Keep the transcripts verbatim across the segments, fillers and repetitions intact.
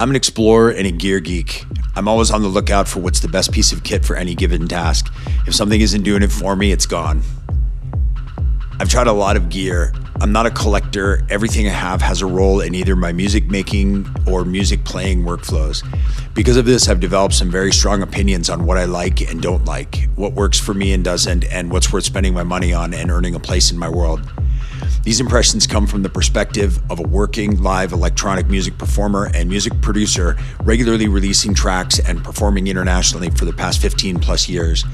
I'm an explorer and a gear geek. I'm always on the lookout for what's the best piece of kit for any given task. If something isn't doing it for me, it's gone. I've tried a lot of gear. I'm not a collector. Everything I have has a role in either my music making or music playing workflows. Because of this, I've developed some very strong opinions on what I like and don't like, what works for me and doesn't, and what's worth spending my money on and earning a place in my world. These impressions come from the perspective of a working live electronic music performer and music producer, regularly releasing tracks and performing internationally for the past fifteen plus years.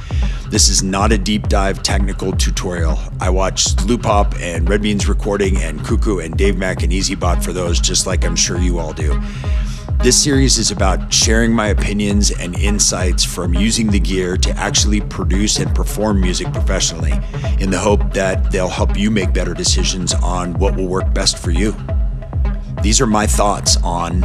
This is not a deep dive technical tutorial. I watched Loopop and Red Means Recording and Cuckoo and Dave Mack and Easybot for those, just like I'm sure you all do. This series is about sharing my opinions and insights from using the gear to actually produce and perform music professionally, in the hope that they'll help you make better decisions on what will work best for you. These are my thoughts on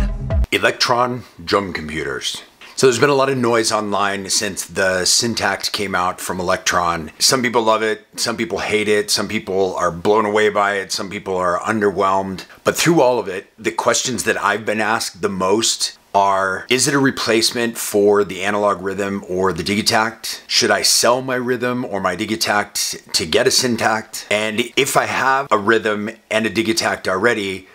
Elektron drum computers. So there's been a lot of noise online since the Syntakt came out from Elektron. Some people love it, some people hate it, some people are blown away by it, some people are underwhelmed. But through all of it, the questions that I've been asked the most are, is it a replacement for the Analog Rytm or the Digitakt? Should I sell my Rythm or my Digitakt to get a Syntakt? And if I have a Rythm and a Digitakt already,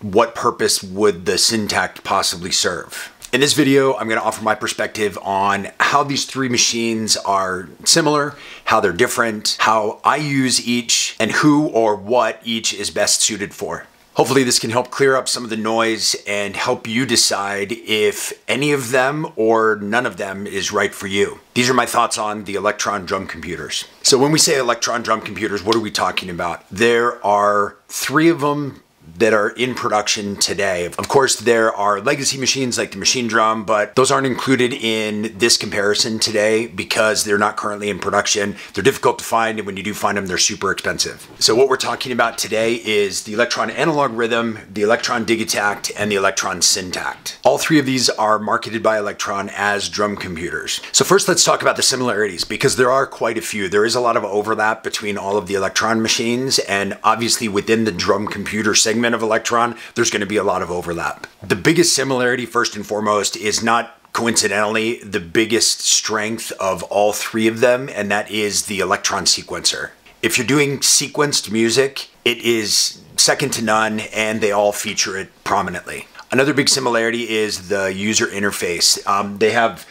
what purpose would the Syntakt possibly serve? In this video, I'm gonna offer my perspective on how these three machines are similar, how they're different, how I use each, and who or what each is best suited for. Hopefully this can help clear up some of the noise and help you decide if any of them or none of them is right for you. These are my thoughts on the Elektron drum computers. So when we say Elektron drum computers, what are we talking about? There are three of them that are in production today. Of course, there are legacy machines like the Machine Drum, but those aren't included in this comparison today because they're not currently in production. They're difficult to find, and when you do find them, they're super expensive. So what we're talking about today is the Elektron Analog Rytm, the Elektron Digitakt, and the Elektron Syntakt. All three of these are marketed by Elektron as drum computers. So first, let's talk about the similarities, because there are quite a few. There is a lot of overlap between all of the Elektron machines, and obviously within the drum computer segment of Elektron, there's going to be a lot of overlap. The biggest similarity, first and foremost, is not coincidentally the biggest strength of all three of them, and that is the Elektron sequencer. If you're doing sequenced music, it is second to none, and they all feature it prominently. Another big similarity is the user interface. Um, they have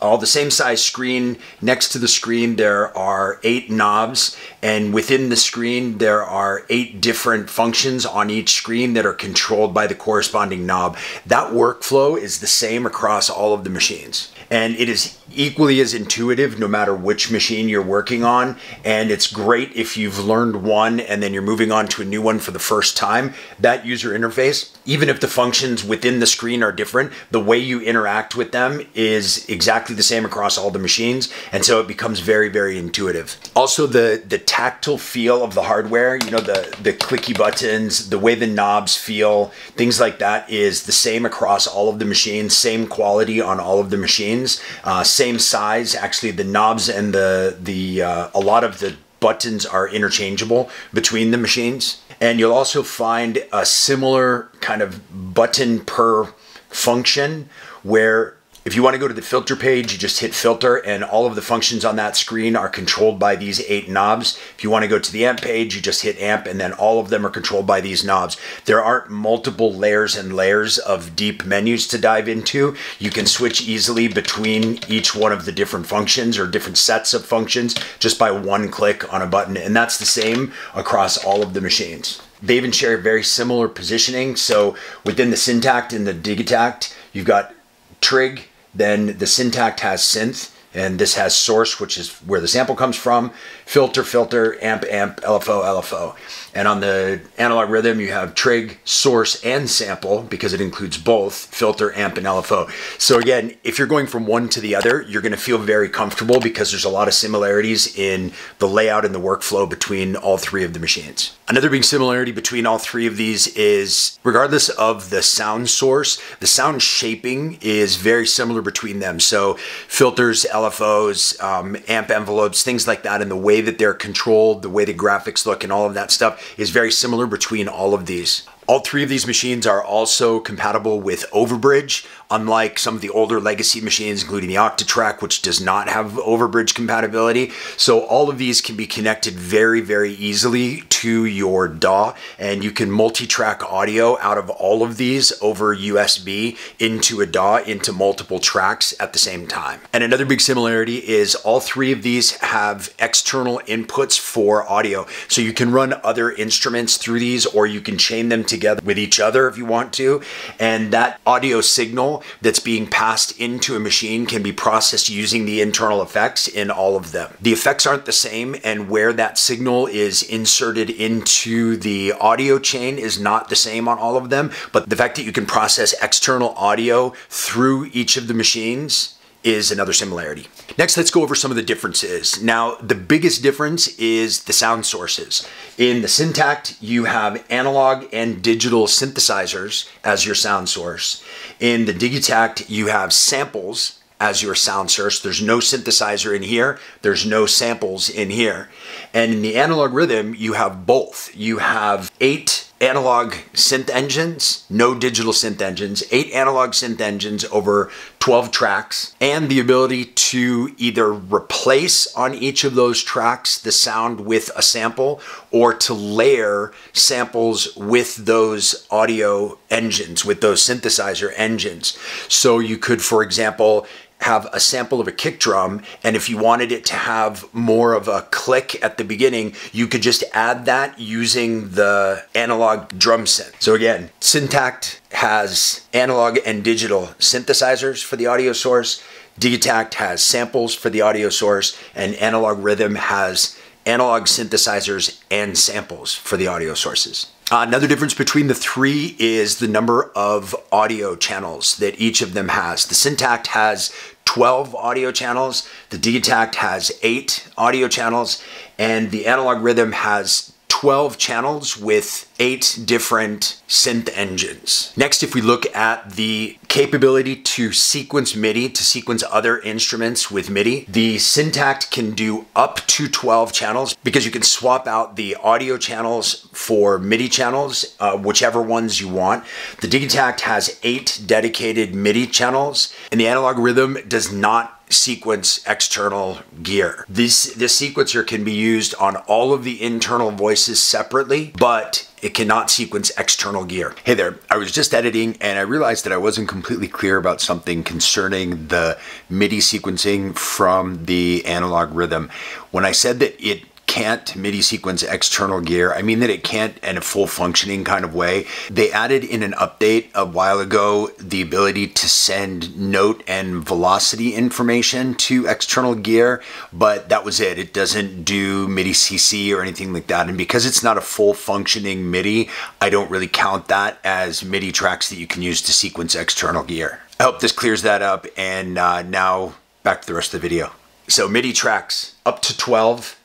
all the same size screen. Next to the screen, there are eight knobs, and within the screen, there are eight different functions on each screen that are controlled by the corresponding knob. That workflow is the same across all of the machines, and it is equally as intuitive no matter which machine you're working on, and it's great if you've learned one and then you're moving on to a new one for the first time. That user interface, even if the functions within the screen are different, the way you interact with them is exactly the same across all the machines, and so it becomes very, very intuitive. Also, the, the tactile feel of the hardware, you know, the, the clicky buttons, the way the knobs feel, things like that is the same across all of the machines, same quality on all of the machines, uh, same size. Actually, the knobs and the the uh, a lot of the buttons are interchangeable between the machines. And you'll also find a similar kind of button per function, where if you want to go to the filter page, you just hit filter, and all of the functions on that screen are controlled by these eight knobs. If you want to go to the amp page, you just hit amp, and then all of them are controlled by these knobs. There aren't multiple layers and layers of deep menus to dive into. You can switch easily between each one of the different functions or different sets of functions just by one click on a button, and that's the same across all of the machines. They even share very similar positioning. So within the Syntakt and the Digitakt, you've got trig, then the Syntakt has synth, and this has source, which is where the sample comes from, filter, filter, amp, amp, L F O, L F O. And on the Analog Rytm, you have trig, source, and sample, because it includes both filter, amp, and L F O. So again, if you're going from one to the other, you're gonna feel very comfortable because there's a lot of similarities in the layout and the workflow between all three of the machines. Another big similarity between all three of these is, regardless of the sound source, the sound shaping is very similar between them. So filters, L F Os, um, amp envelopes, things like that, and the way that they're controlled, the way the graphics look and all of that stuff is very similar between all of these. All three of these machines are also compatible with Overbridge, unlike some of the older legacy machines, including the Octatrack, which does not have Overbridge compatibility. So all of these can be connected very, very easily to your D A W, and you can multi-track audio out of all of these over U S B into a D A W, into multiple tracks at the same time. And another big similarity is all three of these have external inputs for audio. So you can run other instruments through these, or you can chain them together with each other if you want to. And that audio signal that's being passed into a machine can be processed using the internal effects in all of them. The effects aren't the same, and where that signal is inserted into the audio chain is not the same on all of them. But the fact that you can process external audio through each of the machines is another similarity. Next, let's go over some of the differences. Now, the biggest difference is the sound sources. In the Syntakt, you have analog and digital synthesizers as your sound source. In the Digitakt, you have samples as your sound source. There's no synthesizer in here. There's no samples in here. And in the Analog Rytm, you have both. You have eight analog synth engines, no digital synth engines, eight analog synth engines over twelve tracks, and the ability to either replace on each of those tracks the sound with a sample, or to layer samples with those audio engines, with those synthesizer engines. So you could, for example, have a sample of a kick drum, and if you wanted it to have more of a click at the beginning, you could just add that using the analog drum set. So again, Syntakt has analog and digital synthesizers for the audio source, Digitakt has samples for the audio source, and Analog Rytm has analog synthesizers and samples for the audio sources. Uh, another difference between the three is the number of audio channels that each of them has. The Syntakt has twelve audio channels, the Digitakt has eight audio channels, and the Analog Rytm has twelve channels with eight different synth engines. Next, if we look at the capability to sequence MIDI, to sequence other instruments with MIDI, the Syntakt can do up to twelve channels, because you can swap out the audio channels for MIDI channels, uh, whichever ones you want. The Digitakt has eight dedicated MIDI channels, and the Analog Rytm does not sequence external gear. This, this sequencer can be used on all of the internal voices separately, but it cannot sequence external gear. Hey there, I was just editing and I realized that I wasn't completely clear about something concerning the MIDI sequencing from the Analog Rytm. When I said that it can't MIDI sequence external gear, I mean that it can't in a full functioning kind of way. They added in an update a while ago the ability to send note and velocity information to external gear, but that was it. It doesn't do MIDI C C or anything like that. And because it's not a full functioning MIDI, I don't really count that as MIDI tracks that you can use to sequence external gear. I hope this clears that up, and uh, now back to the rest of the video. So MIDI tracks, up to twelve.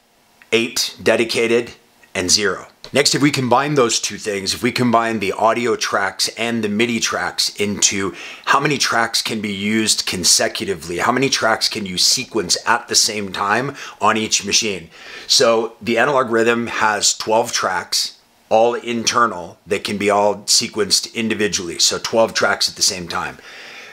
Eight dedicated, and zero. Next, if we combine those two things, if we combine the audio tracks and the MIDI tracks into how many tracks can be used consecutively, how many tracks can you sequence at the same time on each machine. So the Analog Rytm has twelve tracks, all internal, that can be all sequenced individually, so twelve tracks at the same time.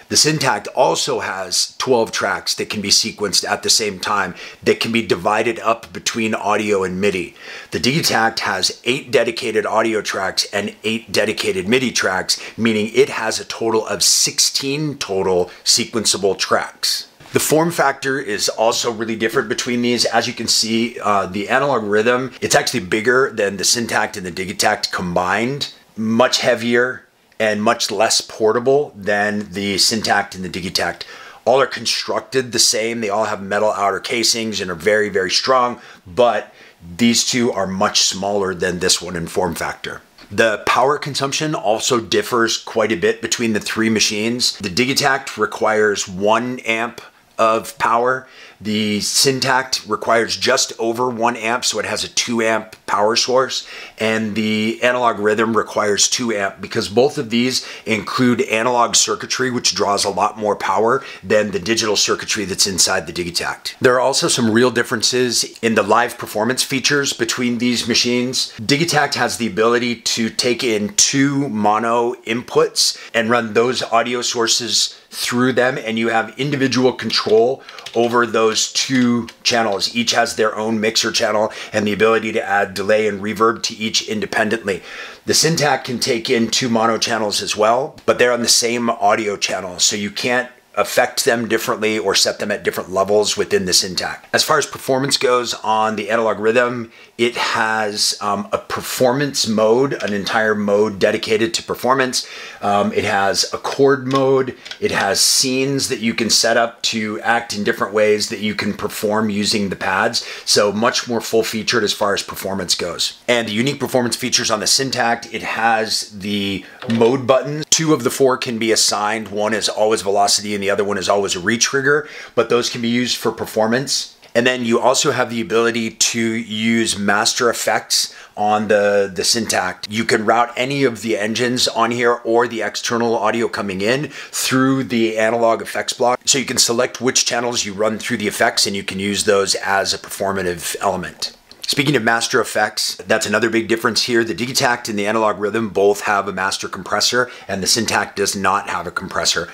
The Syntakt also has twelve tracks that can be sequenced at the same time, that can be divided up between audio and MIDI. The Digitakt has eight dedicated audio tracks and eight dedicated MIDI tracks, meaning it has a total of sixteen total sequenceable tracks. The form factor is also really different between these. As you can see, uh, the Analog Rytm, it's actually bigger than the Syntakt and the Digitakt combined, much heavier, and much less portable than the Syntakt and the Digitakt. All are constructed the same. They all have metal outer casings and are very, very strong, but these two are much smaller than this one in form factor. The power consumption also differs quite a bit between the three machines. The Digitakt requires one amp of power. The Syntakt requires just over one amp, so it has a two amp power source, and the Analog Rytm requires two amp, because both of these include analog circuitry, which draws a lot more power than the digital circuitry that's inside the Digitakt. There are also some real differences in the live performance features between these machines. Digitakt has the ability to take in two mono inputs and run those audio sources through them, and you have individual control over those two channels. Each has their own mixer channel and the ability to add delay and reverb to each independently. The Syntakt can take in two mono channels as well, but they're on the same audio channel, so you can't affect them differently or set them at different levels within the Syntakt. As far as performance goes on the Analog Rytm, it has um, a performance mode, an entire mode dedicated to performance. Um, it has a chord mode. It has scenes that you can set up to act in different ways that you can perform using the pads. So much more full-featured as far as performance goes. And the unique performance features on the Syntakt, it has the mode buttons. Two of the four can be assigned. One is always velocity and the other one is always a retrigger, but those can be used for performance. And then you also have the ability to use master effects on the, the Syntakt. You can route any of the engines on here or the external audio coming in through the analog effects block. So you can select which channels you run through the effects and you can use those as a performative element. Speaking of master effects, that's another big difference here. The Digitakt and the Analog Rytm both have a master compressor and the Syntakt does not have a compressor.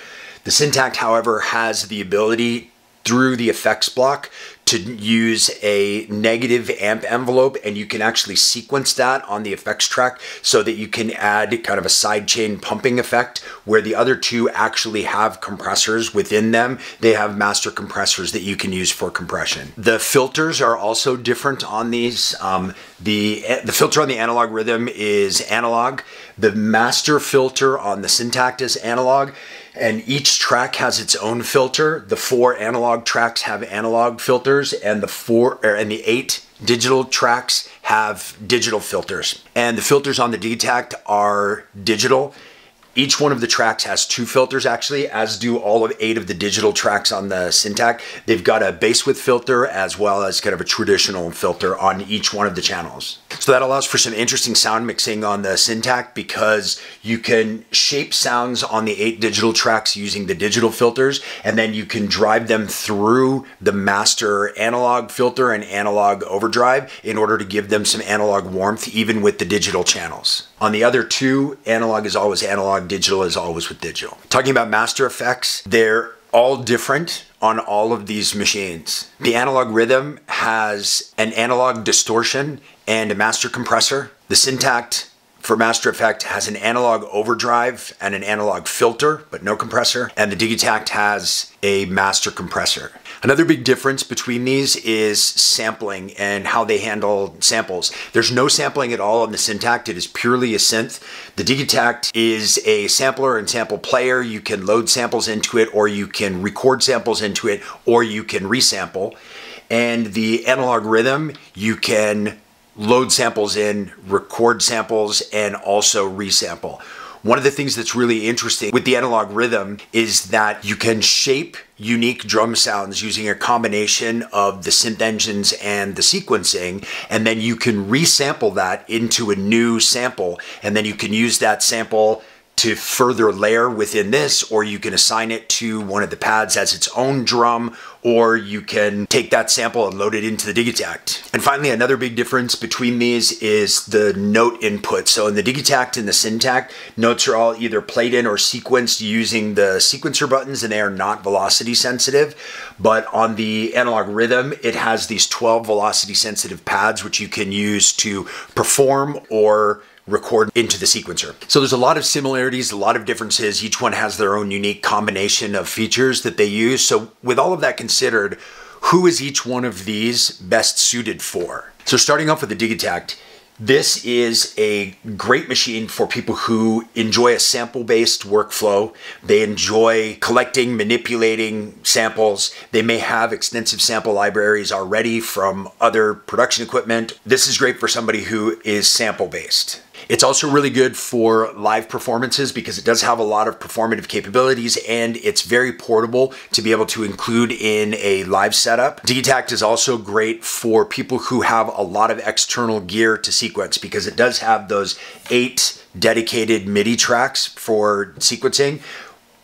The Syntakt, however, has the ability through the effects block to use a negative amp envelope, and you can actually sequence that on the effects track so that you can add kind of a sidechain pumping effect where the other two actually have compressors within them. They have master compressors that you can use for compression. The filters are also different on these. Um, the, the filter on the Analog Rytm is analog. The master filter on the Syntakt is analog. And each track has its own filter. The four analog tracks have analog filters, and the four or, and the eight digital tracks have digital filters. And the filters on the Digitakt are digital. Each one of the tracks has two filters actually, as do all of eight of the digital tracks on the Syntakt. They've got a bass width filter as well as kind of a traditional filter on each one of the channels. So that allows for some interesting sound mixing on the Syntakt, because you can shape sounds on the eight digital tracks using the digital filters, and then you can drive them through the master analog filter and analog overdrive in order to give them some analog warmth even with the digital channels. On the other two, analog is always analog, digital is always with digital. Talking about master effects, they're all different on all of these machines. The Analog Rytm has an analog distortion and a master compressor. The Syntakt for master effect has an analog overdrive and an analog filter, but no compressor. And the Digitakt has a master compressor. Another big difference between these is sampling and how they handle samples. There's no sampling at all on the Syntakt. It is purely a synth. The Digitakt is a sampler and sample player. You can load samples into it, or you can record samples into it, or you can resample. And the Analog Rytm, you can load samples in, record samples, and also resample. One of the things that's really interesting with the Analog Rytm is that you can shape unique drum sounds using a combination of the synth engines and the sequencing, and then you can resample that into a new sample, and then you can use that sample to further layer within this, or you can assign it to one of the pads as its own drum, or you can take that sample and load it into the Digitakt. And finally, another big difference between these is the note input. So in the Digitakt and the Syntakt, notes are all either played in or sequenced using the sequencer buttons, and they are not velocity sensitive. But on the Analog Rytm, it has these twelve velocity sensitive pads, which you can use to perform or record into the sequencer. So there's a lot of similarities, a lot of differences. Each one has their own unique combination of features that they use. So with all of that considered, who is each one of these best suited for? So starting off with the Digitakt, this is a great machine for people who enjoy a sample-based workflow. They enjoy collecting, manipulating samples. They may have extensive sample libraries already from other production equipment. This is great for somebody who is sample-based. It's also really good for live performances because it does have a lot of performative capabilities, and it's very portable to be able to include in a live setup. Digitakt is also great for people who have a lot of external gear to sequence because it does have those eight dedicated MIDI tracks for sequencing,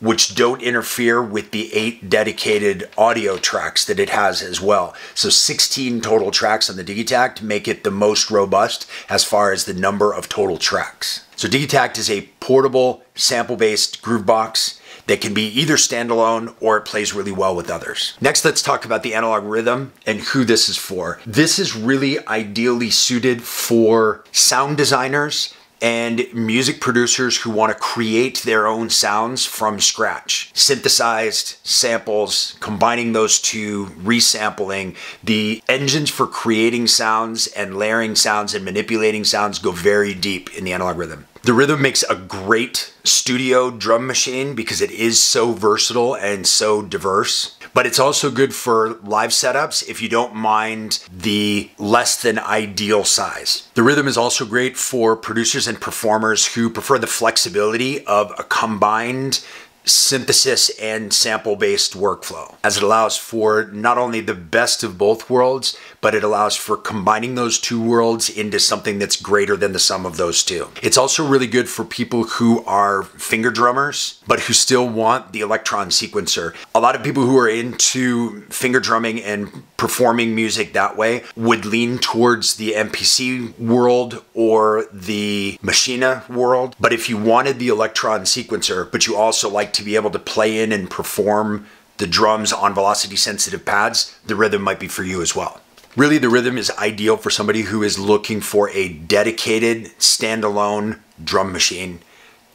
which don't interfere with the eight dedicated audio tracks that it has as well. So sixteen total tracks on the Digitakt make it the most robust as far as the number of total tracks. So Digitakt is a portable, sample-based groove box that can be either standalone or it plays really well with others. Next, let's talk about the Analog Rytm and who this is for. This is really ideally suited for sound designers and music producers who want to create their own sounds from scratch. Synthesized samples, combining those two, resampling. The engines for creating sounds and layering sounds and manipulating sounds go very deep in the Analog Rytm. The Rytm makes a great studio drum machine because it is so versatile and so diverse, but it's also good for live setups if you don't mind the less than ideal size. The Rytm is also great for producers and performers who prefer the flexibility of a combined synthesis and sample-based workflow, as it allows for not only the best of both worlds, but it allows for combining those two worlds into something that's greater than the sum of those two. It's also really good for people who are finger drummers, but who still want the Electron sequencer. A lot of people who are into finger drumming and performing music that way would lean towards the M P C world or the Maschine world, but if you wanted the Electron sequencer, but you also like to be able to play in and perform the drums on velocity sensitive pads, the Rytm might be for you as well. Really, the Rytm is ideal for somebody who is looking for a dedicated standalone drum machine,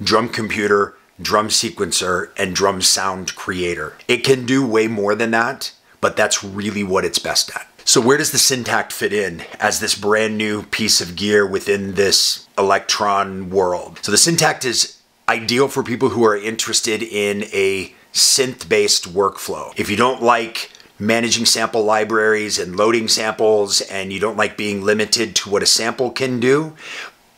drum computer, drum sequencer, and drum sound creator. It can do way more than that, but that's really what it's best at. So where does the Syntakt fit in as this brand new piece of gear within this Electron world? So the Syntakt is ideal for people who are interested in a synth-based workflow. If you don't like managing sample libraries and loading samples, and you don't like being limited to what a sample can do,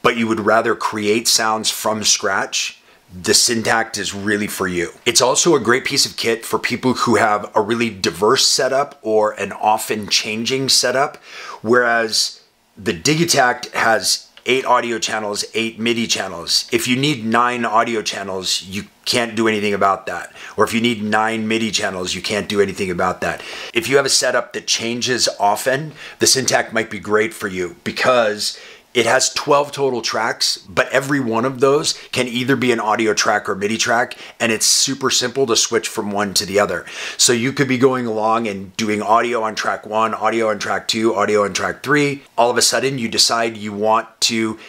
but you would rather create sounds from scratch, the Syntakt is really for you. It's also a great piece of kit for people who have a really diverse setup or an often changing setup, whereas the Digitakt has eight audio channels, eight MIDI channels. If you need nine audio channels, you can't do anything about that. Or if you need nine MIDI channels, you can't do anything about that. If you have a setup that changes often, the Syntakt might be great for you because it has twelve total tracks, but every one of those can either be an audio track or MIDI track, and it's super simple to switch from one to the other. So you could be going along and doing audio on track one, audio on track two, audio on track three. All of a sudden, you decide you want to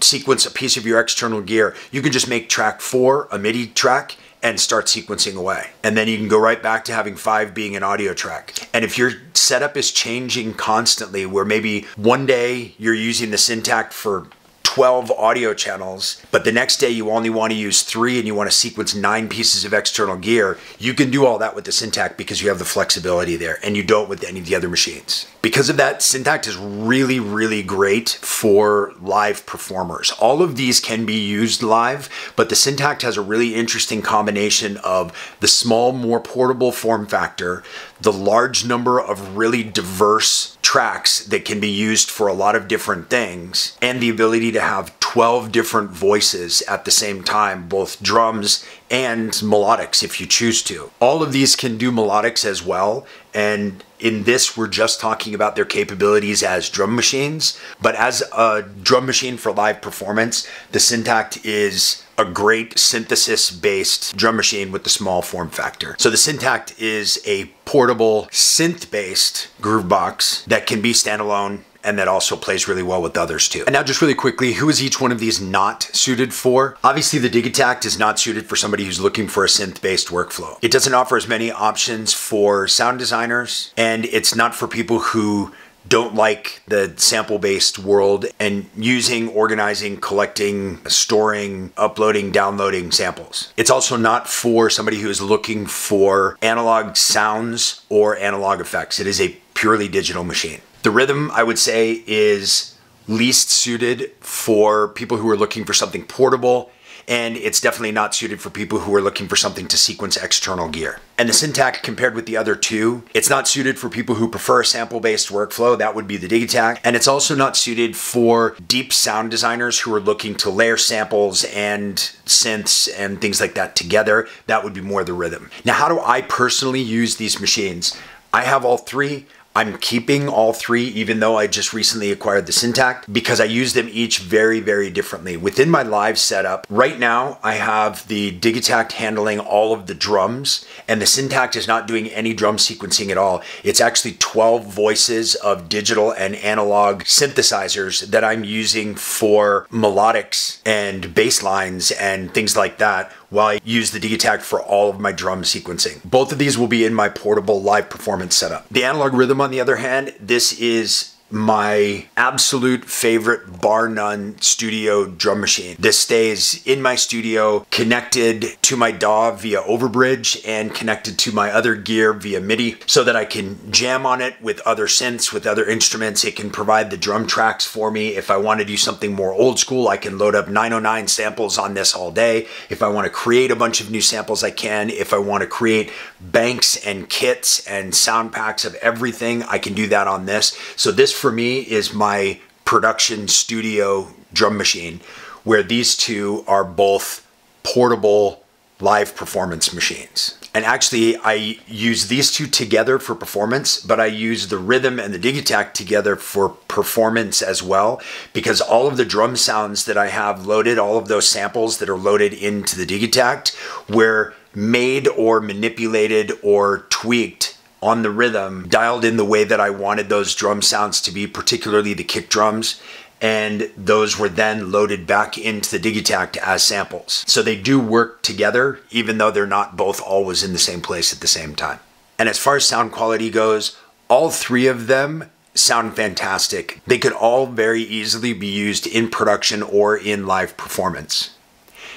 sequence a piece of your external gear. You can just make track four a MIDI track and start sequencing away. And then you can go right back to having five being an audio track. And if your setup is changing constantly, where maybe one day you're using the Syntakt for twelve audio channels, but the next day you only want to use three and you want to sequence nine pieces of external gear, you can do all that with the Syntakt because you have the flexibility there, and you don't with any of the other machines. Because of that, Syntakt is really, really great for live performers. All of these can be used live, but the Syntakt has a really interesting combination of the small, more portable form factor, the large number of really diverse tracks that can be used for a lot of different things, and the ability to have twelve different voices at the same time, both drums and melodics if you choose to. All of these can do melodics as well, and in this, we're just talking about their capabilities as drum machines, but as a drum machine for live performance, the Syntakt is a great synthesis-based drum machine with the small form factor. So the Syntakt is a portable, synth-based groove box that can be standalone, and that also plays really well with others too. And now just really quickly, who is each one of these not suited for? Obviously the Digitakt is not suited for somebody who's looking for a synth-based workflow. It doesn't offer as many options for sound designers, and it's not for people who don't like the sample-based world and using, organizing, collecting, storing, uploading, downloading samples. It's also not for somebody who is looking for analog sounds or analog effects. It is a purely digital machine. The Rytm, I would say, is least suited for people who are looking for something portable, and it's definitely not suited for people who are looking for something to sequence external gear. And the Syntakt, compared with the other two, it's not suited for people who prefer a sample-based workflow. That would be the Digitakt. And it's also not suited for deep sound designers who are looking to layer samples and synths and things like that together. That would be more the Rhythm. Now, how do I personally use these machines? I have all three. I'm keeping all three, even though I just recently acquired the Syntakt, because I use them each very, very differently. Within my live setup, right now, I have the Digitakt handling all of the drums, and the Syntakt is not doing any drum sequencing at all. It's actually twelve voices of digital and analog synthesizers that I'm using for melodics and bass lines and things like that, while I use the Digitakt for all of my drum sequencing. Both of these will be in my portable live performance setup. The Analog Rythm, on the other hand, this is my absolute favorite, bar none, studio drum machine. This stays in my studio, connected to my D A W via Overbridge and connected to my other gear via MIDI, so that I can jam on it with other synths, with other instruments. It can provide the drum tracks for me. If I want to do something more old school, I can load up nine oh nine samples on this all day. If I want to create a bunch of new samples, I can. If I want to create banks and kits and sound packs of everything, I can do that on this. So this for me is my production studio drum machine, where these two are both portable live performance machines. And actually, I use these two together for performance, but I use the Rhythm and the Digitakt together for performance as well, because all of the drum sounds that I have loaded, all of those samples that are loaded into the Digitakt, were made or manipulated or tweaked on the Rhythm, dialed in the way that I wanted those drum sounds to be, particularly the kick drums, and those were then loaded back into the Digitakt as samples. So they do work together, even though they're not both always in the same place at the same time. And as far as sound quality goes, all three of them sound fantastic. They could all very easily be used in production or in live performance.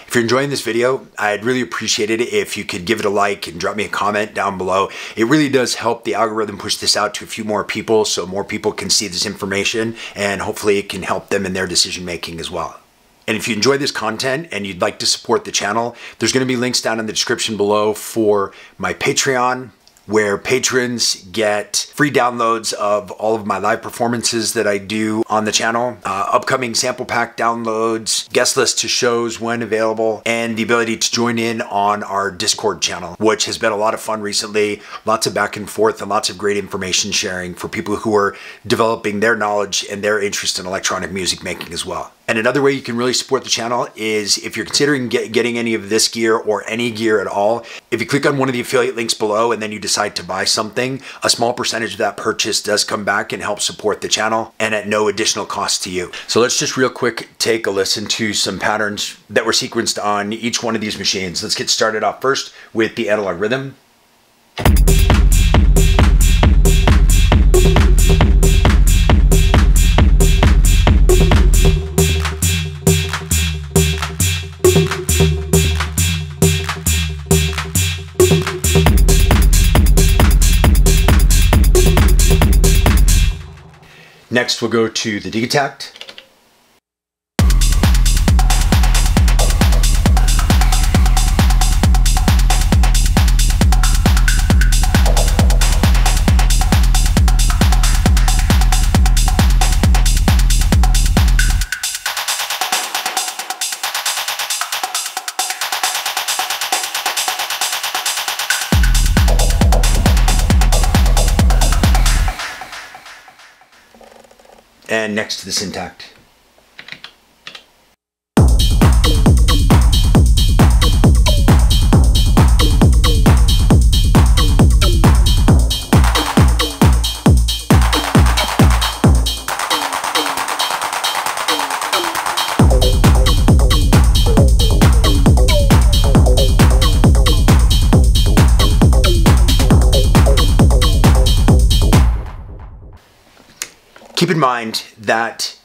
If you're enjoying this video, I'd really appreciate it if you could give it a like and drop me a comment down below. It really does help the algorithm push this out to a few more people, so more people can see this information, and hopefully it can help them in their decision making as well. And if you enjoy this content and you'd like to support the channel, there's going to be links down in the description below for my Patreon, where patrons get free downloads of all of my live performances that I do on the channel, uh, upcoming sample pack downloads, guest lists to shows when available, and the ability to join in on our Discord channel, which has been a lot of fun recently. Lots of back and forth and lots of great information sharing for people who are developing their knowledge and their interest in electronic music making as well. And another way you can really support the channel is if you're considering get, getting any of this gear or any gear at all, if you click on one of the affiliate links below and then you decide to buy something, a small percentage of that purchase does come back and help support the channel, and at no additional cost to you. So let's just real quick take a listen to some patterns that were sequenced on each one of these machines. Let's get started off first with the Analog Rythm. Next, we'll go to the Digitakt. And next to the Syntakt. Keep in mind that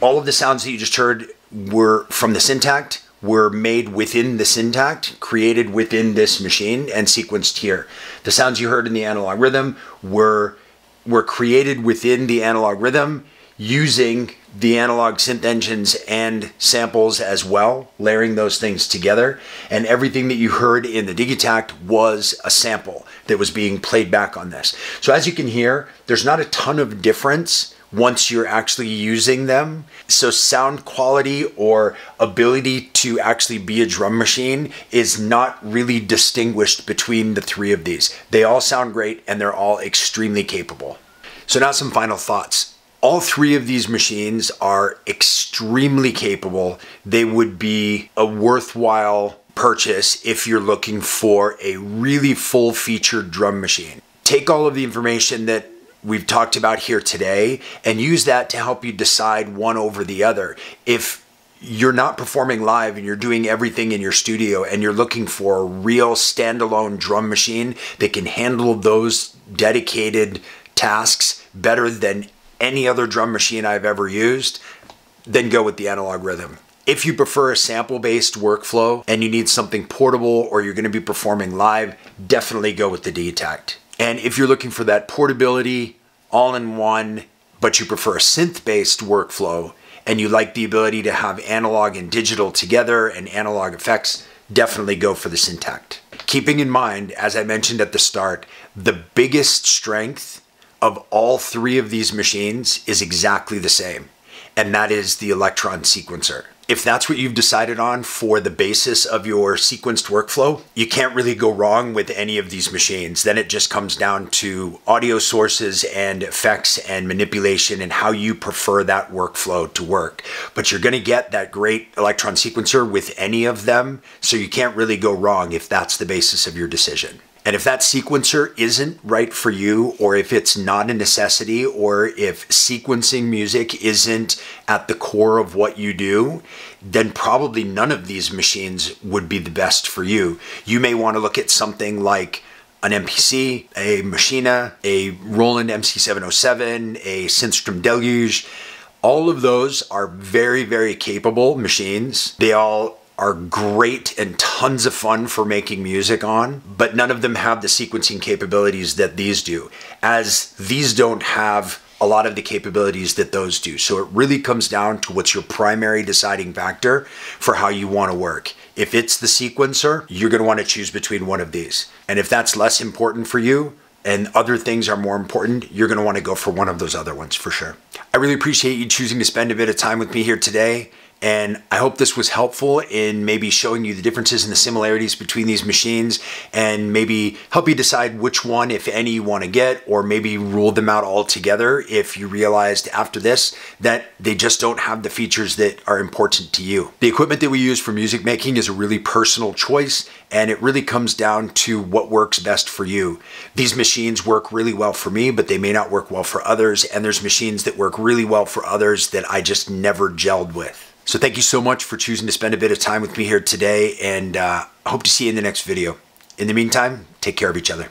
all of the sounds that you just heard were from the Syntakt, were made within the Syntakt, created within this machine, and sequenced here. The sounds you heard in the Analog Rythm were, were created within the Analog Rythm using the analog synth engines and samples as well, layering those things together. And everything that you heard in the Digitakt was a sample that was being played back on this. So as you can hear, there's not a ton of difference once you're actually using them. So sound quality or ability to actually be a drum machine is not really distinguished between the three of these. They all sound great and they're all extremely capable. So now some final thoughts. All three of these machines are extremely capable. They would be a worthwhile purchase if you're looking for a really full-featured drum machine. Take all of the information that we've talked about here today and use that to help you decide one over the other. If you're not performing live and you're doing everything in your studio and you're looking for a real standalone drum machine that can handle those dedicated tasks better than any other drum machine I've ever used, then go with the Analog Rytm. If you prefer a sample-based workflow and you need something portable or you're going to be performing live, definitely go with the Digitakt. And if you're looking for that portability, all-in-one, but you prefer a synth-based workflow and you like the ability to have analog and digital together and analog effects, definitely go for the Syntakt. Keeping in mind, as I mentioned at the start, the biggest strength of all three of these machines is exactly the same, and that is the Elektron sequencer. If that's what you've decided on for the basis of your sequenced workflow, you can't really go wrong with any of these machines. Then it just comes down to audio sources and effects and manipulation and how you prefer that workflow to work. But you're going to get that great Elektron sequencer with any of them, so you can't really go wrong if that's the basis of your decision. And if that sequencer isn't right for you, or if it's not a necessity, or if sequencing music isn't at the core of what you do, then probably none of these machines would be the best for you. You may want to look at something like an M P C, a Maschine, a Roland M C seven oh seven, a Synthstrom Deluge. All of those are very, very capable machines. They all are great and tons of fun for making music on, but none of them have the sequencing capabilities that these do, as these don't have a lot of the capabilities that those do. So it really comes down to what's your primary deciding factor for how you want to work. If it's the sequencer, you're going to want to choose between one of these. And if that's less important for you, and other things are more important, you're going to want to go for one of those other ones for sure. I really appreciate you choosing to spend a bit of time with me here today, and I hope this was helpful in maybe showing you the differences and the similarities between these machines, and maybe help you decide which one, if any, you want to get, or maybe rule them out altogether if you realized after this that they just don't have the features that are important to you. The equipment that we use for music making is a really personal choice, and it really comes down to what works best for you. These machines work really well for me, but they may not work well for others, and there's machines that work really well for others that I just never gelled with. So thank you so much for choosing to spend a bit of time with me here today, and uh, I hope to see you in the next video. In the meantime, take care of each other.